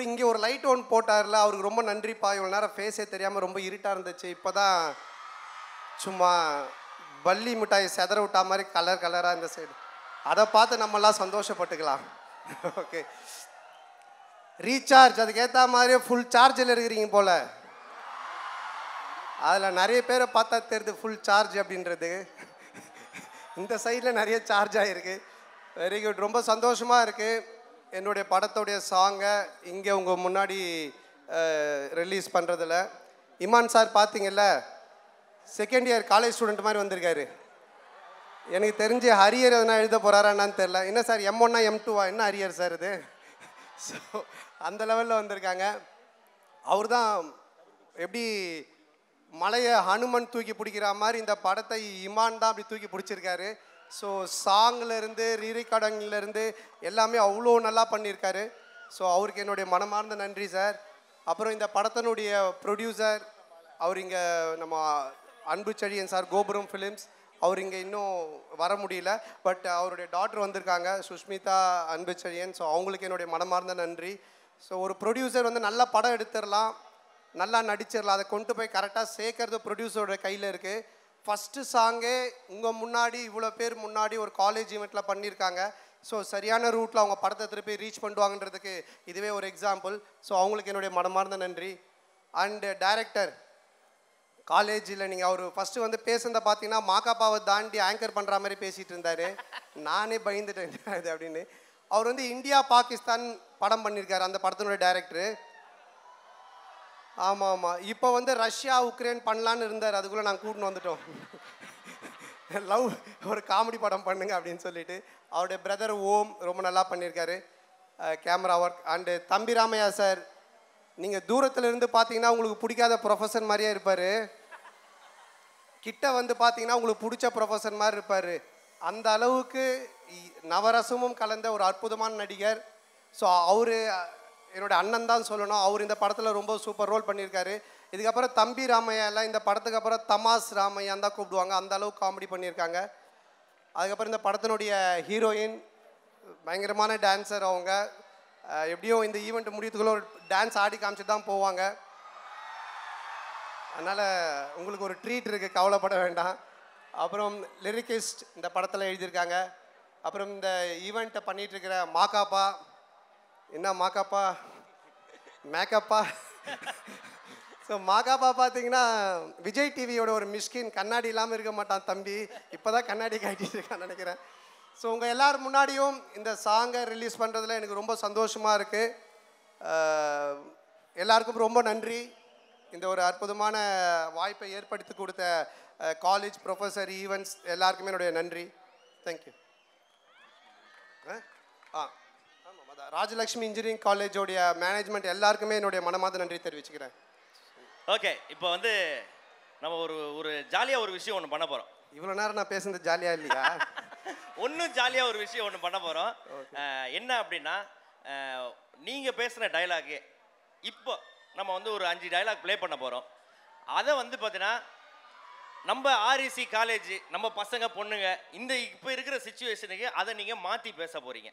அப்புறம் இங்கே ஒரு லைட் ஒன் போட்டார்ல அவருக்கு ரொம்ப நன்றிப்பா. இவ்வளோ நேரம் ஃபேஸே தெரியாமல் ரொம்ப இருட்டாக இருந்துச்சு, இப்போ தான் சும்மா பள்ளி மிட்டாய் செதற விட்டா மாதிரி கலர் கலராக இந்த சைடு, அதை பார்த்து நம்மளாம் சந்தோஷப்பட்டுக்கலாம். ஓகே, ரீசார்ஜ் அதுக்கேற்ற மாதிரியே ஃபுல் சார்ஜில் இருக்கிறீங்க போல். அதில் நிறைய பேரை பார்த்தா தெரியுது ஃபுல் சார்ஜ் அப்படின்றது. இந்த சைடில் நிறைய சார்ஜ் ஆகிருக்கு. வெரி குட், ரொம்ப சந்தோஷமாக இருக்குது. என்னுடைய படத்துடைய சாங்கை இங்கே உங்கள் முன்னாடி ரிலீஸ் பண்ணுறதுல இமான் சார் பார்த்தீங்கல்ல, செகண்ட் இயர் காலேஜ் ஸ்டூடெண்ட் மாதிரி வந்திருக்காரு. எனக்கு தெரிஞ்சு ஹரியர் எதுனா எழுத போகிறாரான்னு தெரில. என்ன சார் M1னா M2வா, என்ன ஹரியர் சார் இது? ஸோ அந்த லெவலில் வந்திருக்காங்க. அவர் தான் எப்படி மலையை ஹனுமன் தூக்கி பிடிக்கிற மாதிரி இந்த படத்தை இமான் தான் அப்படி தூக்கி பிடிச்சிருக்காரு. ஸோ சாங்லேருந்து ரீரிகார்டிங்லேருந்து எல்லாமே அவ்வளோ நல்லா பண்ணியிருக்காரு. ஸோ அவருக்கு என்னுடைய மனமார்ந்த நன்றி சார். அப்புறம் இந்த படத்தினுடைய ப்ரொடியூசர் அவர் இங்கே நம்ம அன்பு செழியன் சார், கோபுரம் ஃபிலிம்ஸ். அவர் இங்கே இன்னும் வர முடியல, பட் அவருடைய டாட்டர் வந்திருக்காங்க, சுஷ்மிதா அன்பு செழியன். ஸோ அவங்களுக்கு என்னுடைய மனமார்ந்த நன்றி. ஸோ ஒரு ப்ரொடியூசர் வந்து நல்லா படம் எடுத்துடலாம், நல்லா நடிச்சிடலாம், அதை கொண்டு போய் கரெக்டாக சேர்க்கறது ப்ரொடியூசரோட கையில் இருக்குது. ஃபஸ்ட்டு சாங்கே உங்கள் முன்னாடி இவ்வளோ பேர் முன்னாடி ஒரு காலேஜ் ஈவெண்ட்டில் பண்ணியிருக்காங்க. ஸோ சரியான ரூட்டில் அவங்க படத்தை திருப்பி ரீச் பண்ணுவாங்கன்றதுக்கு இதுவே ஒரு எக்ஸாம்பிள். ஸோ அவங்களுக்கு என்னுடைய மனமார்ந்த நன்றி. அண்டு டைரக்டர் காலேஜில் நீங்கள் அவர் ஃபஸ்ட்டு வந்து பேசுகிறத பார்த்தீங்கன்னா மாக்காப்பாவை தாண்டி ஆங்கர் பண்ணுற மாதிரி பேசிகிட்டு இருந்தார். நானே பயந்துட்டேன் இது அப்படின்னு. அவர் வந்து இந்தியா பாகிஸ்தான் படம் பண்ணியிருக்காரு, அந்த படத்தினுடைய டைரக்டரு. ஆமாம் ஆமாம், இப்போ வந்து ரஷ்யா உக்ரைன் பண்ணலான்னு இருந்தார், அதுக்குள்ளே நாங்கள் கூட்டின்னு வந்துட்டோம். லவ் ஒரு காமெடி படம் பண்ணுங்க அப்படின்னு சொல்லிட்டு. அவருடைய பிரதர் ஓம் ரொம்ப நல்லா பண்ணியிருக்காரு கேமரா ஒர்க். அண்டு தம்பி ராமையா சார், நீங்கள் தூரத்தில் இருந்து பார்த்தீங்கன்னா உங்களுக்கு பிடிக்காத ப்ரொஃபஸர் மாதிரியே இருப்பார், கிட்ட வந்து பார்த்தீங்கன்னா உங்களுக்கு பிடிச்ச ப்ரொஃபஸர் மாதிரி இருப்பார். அந்த அளவுக்கு நவரசமும் கலந்த ஒரு அற்புதமான நடிகர். ஸோ அவர் என்னோட அண்ணன் தான் சொல்லணும். அவர் இந்த படத்தில் ரொம்ப சூப்பர் ரோல் பண்ணியிருக்காரு. இதுக்கப்புறம் தம்பி ராமையா எல்லாம் இந்த படத்துக்கு அப்புறம் தமாஸ் ராமையான் தான் கூப்பிடுவாங்க, அந்த அளவுக்கு காமெடி பண்ணியிருக்காங்க. அதுக்கப்புறம் இந்த படத்தினுடைய ஹீரோயின் பயங்கரமான டான்ஸர். அவங்க எப்படியும் இந்த ஈவெண்ட் முடியத்துக்குள்ள ஒரு டான்ஸ் ஆடி காமிச்சிட்டு தான் போவாங்க. அதனால் உங்களுக்கு ஒரு ட்ரீட் இருக்குது, கவலைப்பட வேண்டாம். அப்புறம் லிரிக்கிஸ்ட் இந்த படத்தில் எழுதியிருக்காங்க. அப்புறம் இந்த ஈவெண்ட்டை பண்ணிகிட்ருக்கிற மாக்காப்பா, என்ன மாக்காப்பா மேக்கப்பா. ஸோ மாக்காப்பா பார்த்தீங்கன்னா விஜய் டிவியோட ஒரு மிஸ்கின், கண்ணாடி இல்லாமல் இருக்க மாட்டான் தம்பி, இப்போ தான் கண்ணாடி காட்டிட்டு இருக்கான்னு நினைக்கிறேன். ஸோ உங்கள் எல்லோரும் முன்னாடியும் இந்த சாங்கை ரிலீஸ் பண்ணுறதுல எனக்கு ரொம்ப சந்தோஷமாக இருக்குது. எல்லாருக்கும் ரொம்ப நன்றி. இந்த ஒரு அற்புதமான வாய்ப்பை ஏற்படுத்தி கொடுத்த காலேஜ் ப்ரொஃபஸர் ஈவெண்ட்ஸ் எல்லாருக்குமே என்னுடைய நன்றி. தேங்க்யூ. ஆ ராஜலட்சுமி இன்ஜினியரிங் காலேஜோடைய மேனேஜ்மெண்ட் எல்லாருக்குமே என்னுடைய மனமார்ந்த நன்றி தெரிவிச்சுக்கிறேன். ஓகே, இப்போ வந்து நம்ம ஒரு ஒரு ஜாலியாக ஒரு விஷயம் ஒன்று பண்ண போகிறோம். இவ்வளோ நேரம் நான் பேசுனது ஜாலியாக இல்லையா? ஒன்றும் ஜாலியாக ஒரு விஷயம் ஒன்று பண்ண போகிறோம். என்ன அப்படின்னா, நீங்கள் பேசுகிற டைலாகு இப்போ நம்ம வந்து ஒரு 5 டைலாக் ப்ளே பண்ண போகிறோம். அதை வந்து பார்த்தீங்கன்னா நம்ம ஆர்இசி காலேஜ் நம்ம பசங்க பொண்ணுங்க இந்த இப்போ இருக்கிற சிச்சுவேஷனுக்கு அதை நீங்கள் மாற்றி பேச போகிறீங்க.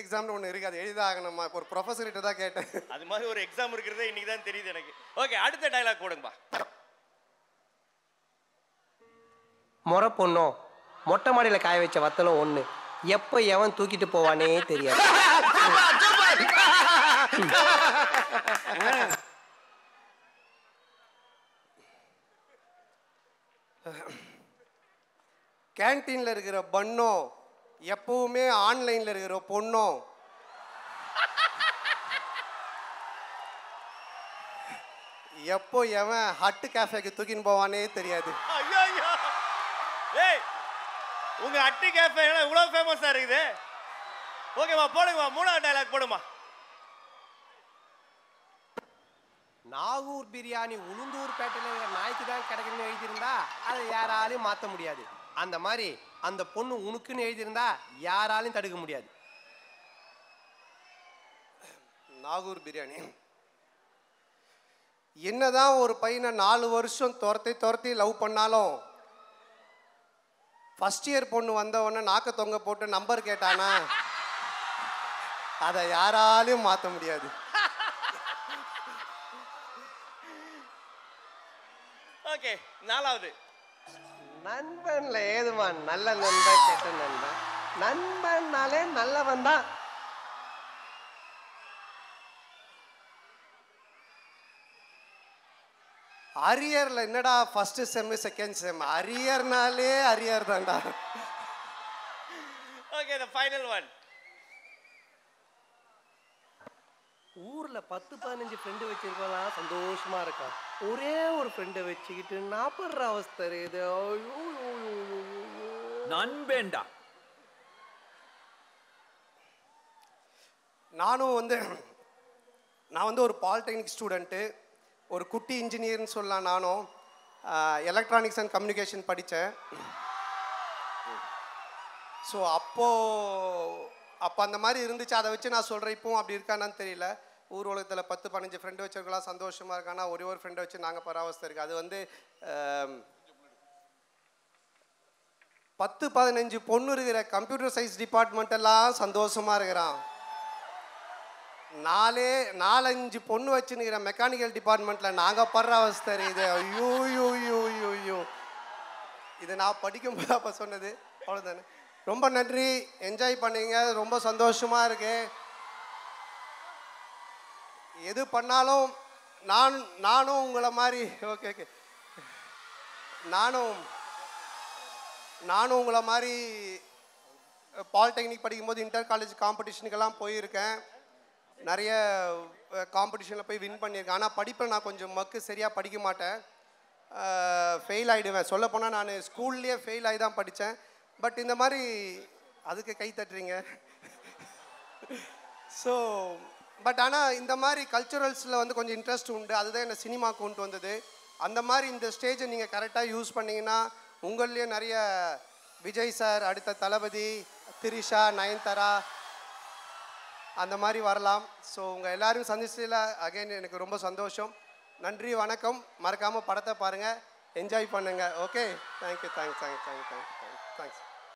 எக்ஸாம்னு ஒன்று இருக்குது, அது எளிதாகணுமா? இப்போ ஒரு ப்ரொஃபஸர்கிட்ட தான் கேட்டேன், அது மாதிரி ஒரு எக்ஸாம் இருக்கிறதே இன்னைக்கு தான் தெரியுது எனக்கு. ஓகே, அடுத்த டைலாக் போடுங்கப்பா. மொரை பொண்ணும் மொட்டை மாடியில் காய வச்ச வத்தலும் ஒன்று, எப்போ எவன் தூக்கிட்டு போவானே தெரியாது. கேன்டீனில் இருக்கிற பண்ணோம் எப்பவுமே ஆன்லைன்ல இருக்கிற பொண்ணும் எப்போ எவன் ஹட்டு கேஃபேக்கு தூக்கின்னு போவானே தெரியாது. உங்க ஹட்டு கேஃபே இவ்வளவு ஃபேமஸா இருக்குது. ஓகேமா, போடுங்கம்மா, மூணாவது டயலாக் போடுமா. நாகூர் பிரியாணி உளுந்தூர் பேட்டையில் நாய்க்கு தான் கிடைக்குன்னு எழுதிருந்தா அது யாராலையும் மாற்ற முடியாது. அந்த மாதிரி அந்த பொண்ணு உனக்குன்னு எழுதிருந்தா யாராலையும் தடுக்க முடியாது. நாகூர் பிரியாணி என்னதான் ஒரு பையனை 4 வருஷம் துரத்தி லவ் பண்ணாலும் ஃபர்ஸ்ட் இயர் பொண்ணு வந்தவொடனே நாக்க தொங்க போட்டு நம்பர் கேட்டானா அதை யாராலையும் மாற்ற முடியாது. ஓகே 4வது நண்பன்ல ஏதுமா நல்ல நண்பன் கெட்ட நண்பன் நண்பன்னாலே நல்லவன் தான். அரியர்ல என்னடா ஃபர்ஸ்ட் செம் செகண்ட் செம் அரியர்னாலே அரியர் தான்டா. ஓகே தி ஃபைனல் ஒன் ஊர்ல 10-15 ஃப்ரெண்ட் வச்சிருக்கா சந்தோஷமா இருக்கா ஒரே ஒரு ஃப்ரெண்டை வச்சுக்கிட்டு நாப்படுற அவஸ்தை இது நண்பேண்டா. நான் வந்து ஒரு பாலிடெக்னிக் ஸ்டூடெண்ட்டு ஒரு குட்டி இன்ஜினியர்னு சொல்லலாம். நானும் எலக்ட்ரானிக்ஸ் அண்ட் கம்யூனிகேஷன் படித்தேன். ஸோ அப்போ அந்த மாதிரி இருந்துச்சு. அதை வச்சு நான் சொல்கிறேன் இப்போவும் அப்படி இருக்கானான்னு தெரியல. ஊர் உலகத்தில் 10-15 ஃப்ரெண்டு வச்சுருக்கலாம் சந்தோஷமாக இருக்கானா ஒரே ஒரு ஃப்ரெண்டை வச்சு நாங்கள் பராமரிச்சு இருக்குது. அது வந்து 10-15 பொண்ணு இருக்கிற கம்ப்யூட்டர் சயின்ஸ் டிபார்ட்மெண்ட்டெல்லாம் சந்தோஷமாக இருக்கிறான். 4-5 பொண்ணு வச்சுன்னு மெக்கானிக்கல் டிபார்ட்மெண்ட்ல நாங்க படுற அவஸ்தை இது ஐயோ. இது நான் படிக்கும்போது அப்ப சொன்னது அவ்வளவுதானே. ரொம்ப நன்றி, என்ஜாய் பண்ணீங்க, ரொம்ப சந்தோஷமா இருக்கு. எது பண்ணாலும் நானும் உங்களை மாதிரி ஓகே நானும் உங்களை மாதிரி பாலிடெக்னிக் படிக்கும்போது இன்டர் காலேஜ் காம்படிஷனுக்கெல்லாம் போயிருக்கேன். நிறைய காம்படிஷனில் போய் வின் பண்ணியிருக்கேன். ஆனால் படிப்பில் நான் கொஞ்சம் சரியாக படிக்க மாட்டேன், ஃபெயில் ஆகிடுவேன். சொல்லப்போனால் நான் ஸ்கூல்லேயே ஃபெயில் ஆகி தான் படித்தேன். பட் இந்த மாதிரி அதுக்கு கை தட்டுறீங்க. ஸோ பட் ஆனால் இந்த மாதிரி கல்ச்சுரல்ஸில் வந்து கொஞ்சம் இன்ட்ரெஸ்ட் உண்டு. அதுதான் என்னை சினிமா கொண்டு வந்தது. அந்த மாதிரி இந்த ஸ்டேஜை நீங்கள் கரெக்டாக யூஸ் பண்ணிங்கன்னா உங்கள்லேயே நிறைய விஜய் சார், அடுத்த தளபதி, திரிஷா, நயன்தாரா அந்த மாதிரி வரலாம். ஸோ உங்கள் எல்லாரும் சந்திச்சதில் அகைன் எனக்கு ரொம்ப சந்தோஷம். நன்றி, வணக்கம். மறக்காமல் படத்தை பாருங்கள், என்ஜாய் பண்ணுங்கள். Okay, thank you thanks thanks thank you thanks thanks.